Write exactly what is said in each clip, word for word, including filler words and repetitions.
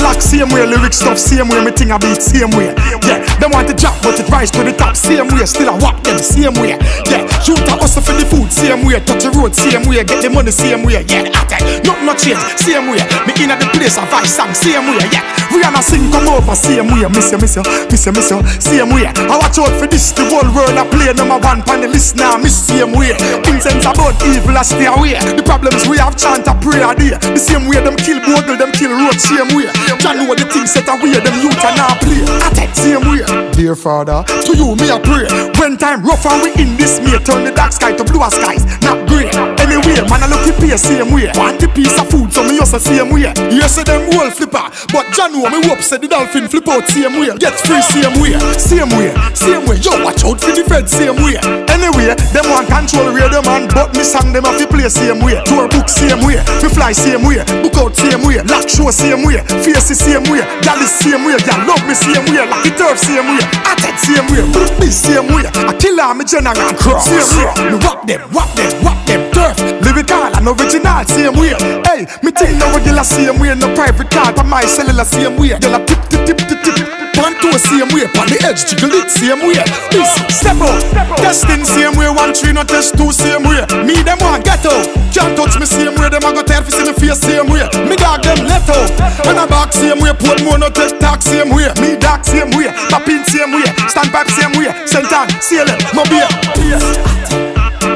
lock, same way. Lyric stuff, same way. Me thing I beat, same way. Yeah, them want to drop, but it rise to the top, same way. Still I walk them, same way. Yeah, shoot a hustle for the food, same way. Touch the road, same way. Get the money, same way. Yeah, the attack, nothing no change, same way. Me in at the place, I vice song, same way. Yeah, Rihanna sing come over, same way. Miss you, miss you, miss you, miss you, same way. I watch out for this, the whole world I play number one on the list now, miss same way. Incense about evil, I stay away. The problems we have chant a prayer there. The same way them kill Bogle, them kill road, same way. John know the things set away, them youth are not play. Attack same way. Dear Father, to you me I pray. When time rough and we in this may turn the dark sky to bluer skies, not grey. Anyway, man I look to pay same way. Want the piece of food, so me also same way. You say them whole flipper, but John know me whoop said the dolphin flip out same way. Get free same way, same way, same way. Yo, watch out for the Fed same way. Anyway, them want control where them man, but me sang them have to play same way. Tour book same way, me fly same way, book out same way, lock show same way, face the same way, that is same way, yeah love me same way, like it turf same way. Attack same way, put me same way. I kill all my general cross same way. Me whop them, whop them, whop them turf. Lyrical and original same way. Hey, me take no regular same way, no private card on my cellular same way. Y'all tip tip tip tip tip, one two same way, on the edge jiggle it same way. This step up, testing same way, one three no test two same way. Me them want ghetto, can't touch me same way. Them a go tell fi see me face same way. Me dog them let out, when I back same way, put more no take talk same way. Me dark same way, papin same way, standpipe same way, sentan, C L M, mobile,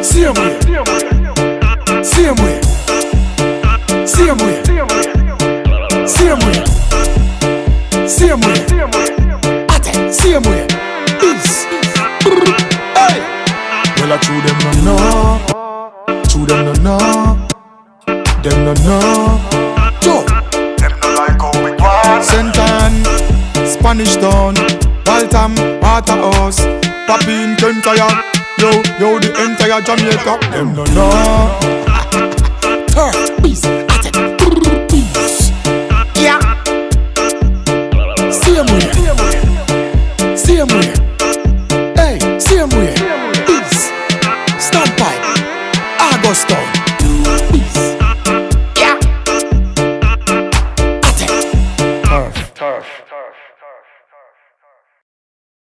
same way, same way, same way, same way, same way, attack same way, peace. Hey, well I chew them no no, chew them no no, them no no, yo, them no like how we want. Sentan, Spanish Town, Waltham, Waterhouse, Papin, Kentire, yo yo the entire Jamaica. Them no no, turf peace. Same way, hey, same way, peace, stand by, Augusto.